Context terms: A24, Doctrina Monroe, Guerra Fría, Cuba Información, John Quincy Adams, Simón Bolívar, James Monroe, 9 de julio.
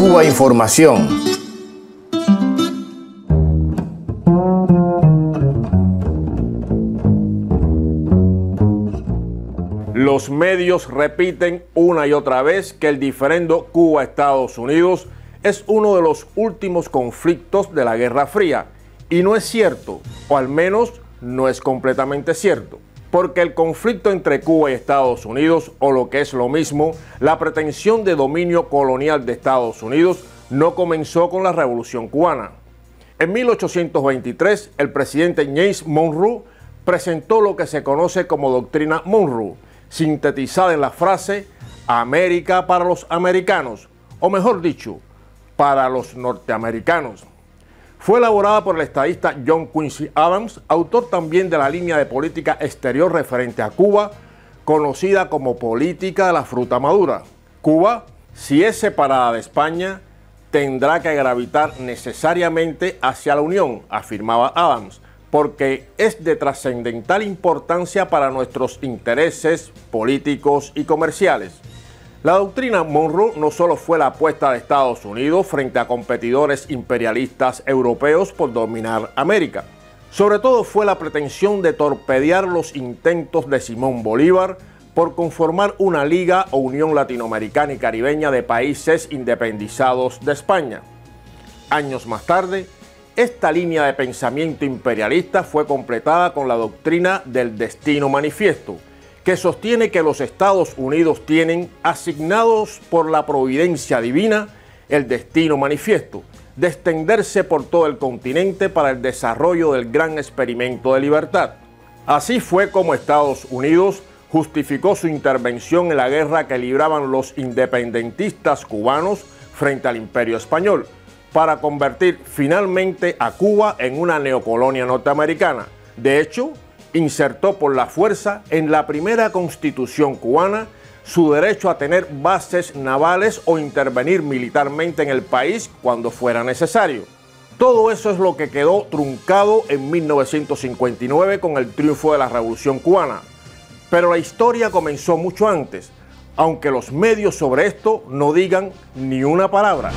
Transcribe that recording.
Cuba Información. Los medios repiten una y otra vez que el diferendo Cuba-Estados Unidos es uno de los últimos conflictos de la Guerra Fría. Y no es cierto, o al menos no es completamente cierto, porque el conflicto entre Cuba y Estados Unidos, o lo que es lo mismo, la pretensión de dominio colonial de Estados Unidos, no comenzó con la Revolución Cubana. En 1823, el presidente James Monroe presentó lo que se conoce como Doctrina Monroe, sintetizada en la frase América para los americanos, o mejor dicho, para los norteamericanos. Fue elaborada por el estadista John Quincy Adams, autor también de la línea de política exterior referente a Cuba, conocida como política de la fruta madura. Cuba, si es separada de España, tendrá que gravitar necesariamente hacia la Unión, afirmaba Adams, porque es de trascendental importancia para nuestros intereses políticos y comerciales. La doctrina Monroe no solo fue la apuesta de Estados Unidos frente a competidores imperialistas europeos por dominar América, sobre todo fue la pretensión de torpedear los intentos de Simón Bolívar por conformar una liga o unión latinoamericana y caribeña de países independizados de España. Años más tarde, esta línea de pensamiento imperialista fue completada con la doctrina del Destino Manifiesto, que sostiene que los Estados Unidos tienen asignados por la providencia divina el destino manifiesto de extenderse por todo el continente para el desarrollo del gran experimento de libertad. Así fue como Estados Unidos justificó su intervención en la guerra que libraban los independentistas cubanos frente al Imperio Español, para convertir finalmente a Cuba en una neocolonia norteamericana. De hecho, insertó por la fuerza en la primera Constitución cubana su derecho a tener bases navales o intervenir militarmente en el país cuando fuera necesario. Todo eso es lo que quedó truncado en 1959 con el triunfo de la Revolución Cubana. Pero la historia comenzó mucho antes, aunque los medios sobre esto no digan ni una palabra.